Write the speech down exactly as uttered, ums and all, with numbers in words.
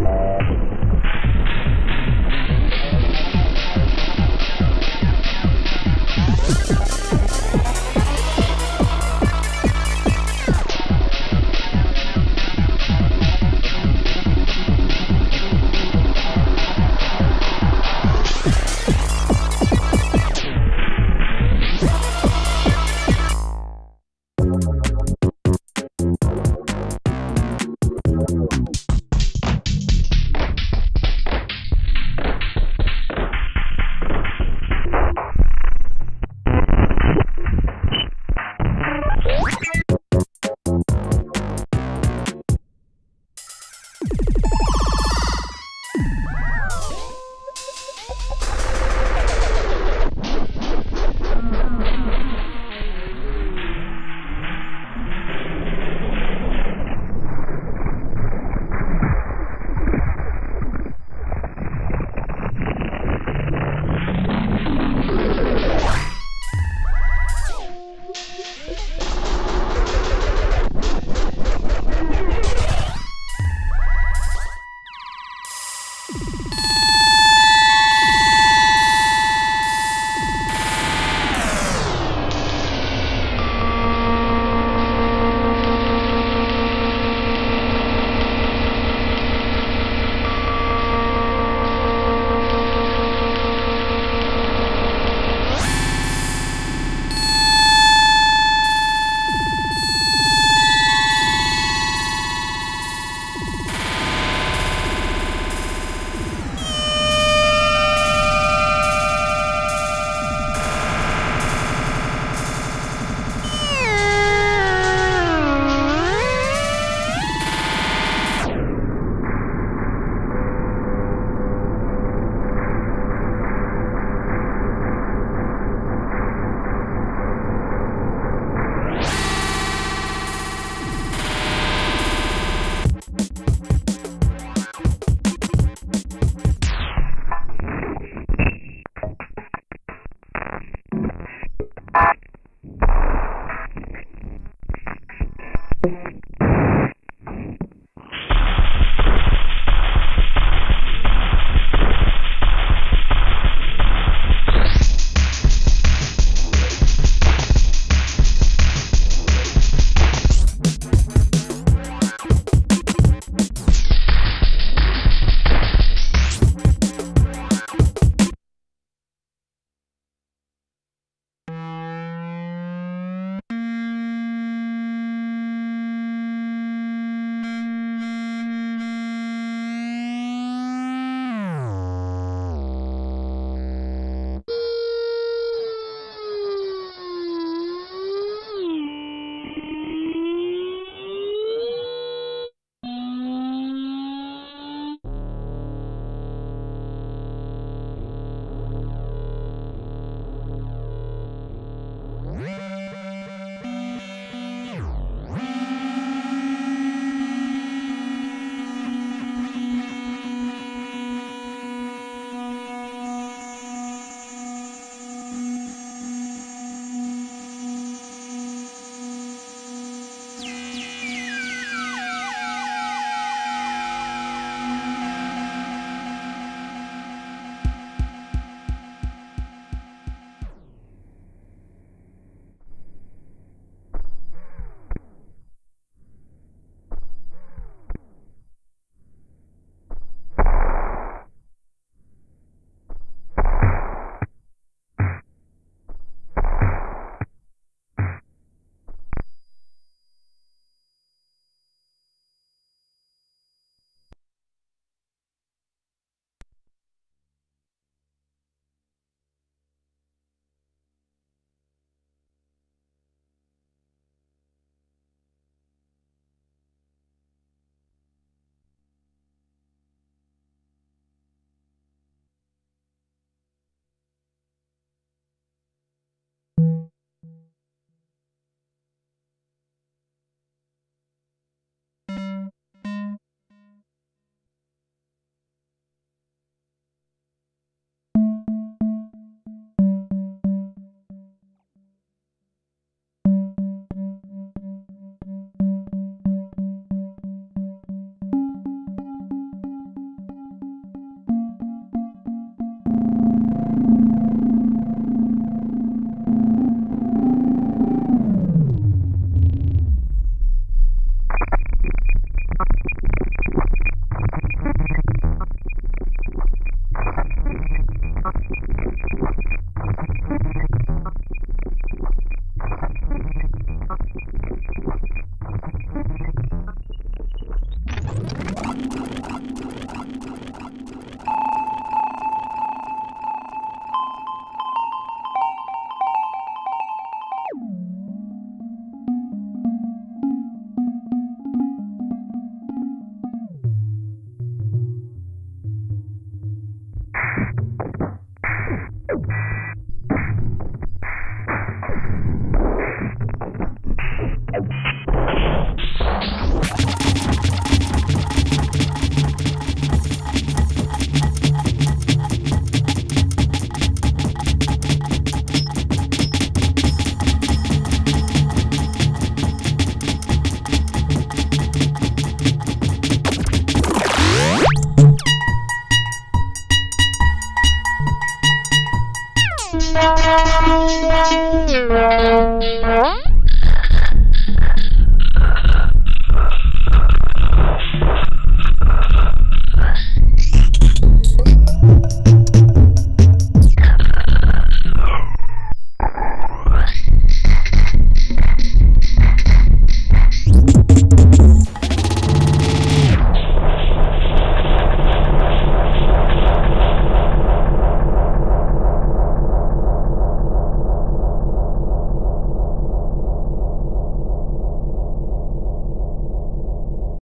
You